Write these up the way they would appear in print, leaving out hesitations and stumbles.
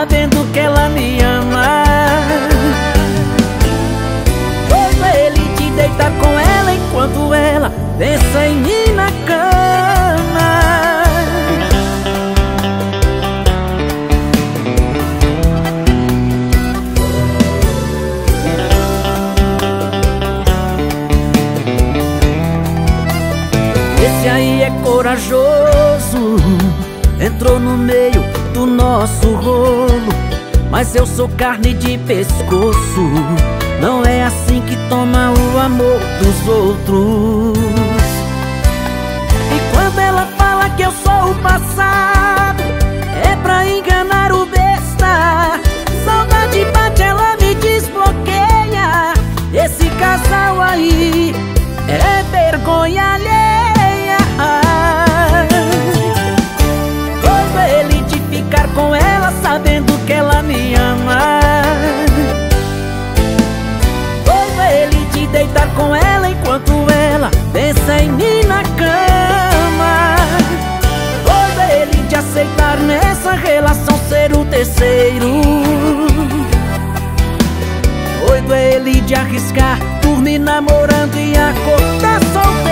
sabendo que ela me ama. Quando ele te deita com ela, enquanto ela pensa em mim na cama. Esse aí é corajoso, entrou no meio do nosso rolo, mas eu sou carne de pescoço. Não é assim que toma o amor dos outros. E quando ela fala que eu sou o passado, é pra enganar o besta. Saudade bate, ela me desbloqueia. Esse casal aí é vergonha alheia. Com ela sabendo que ela me ama. Quando ele te deitar com ela, enquanto ela pensa em mim na cama. Quando ele te aceitar nessa relação ser o terceiro. Quando ele te arriscar dormir namorando e acordar solteiro.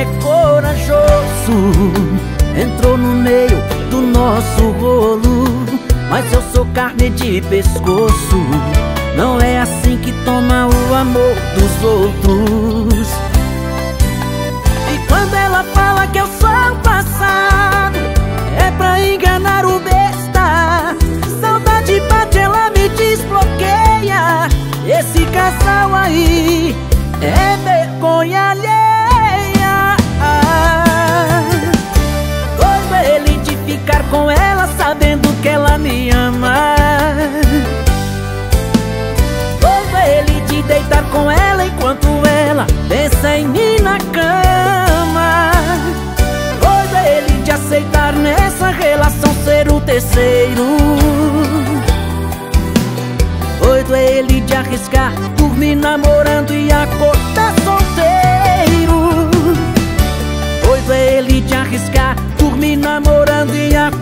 É corajoso, entrou no meio do nosso rolo, mas eu sou carne de pescoço. Não é assim que toma o amor dos outros. E quando ela fala que eu sou o passado, é pra enganar o besta. Saudade bate, ela me desbloqueia. Esse casal aí é vergonha alheia. Quando ele te ficar com ela sabendo que ela me ama. Quando ele te deitar com ela enquanto ela pensa em mim na cama. Quando ele te aceitar nessa relação ser o terceiro. Quando ele te arriscar dormir namorando e acordar solteiro. Ele te arriscar, dormir namorando e acordar.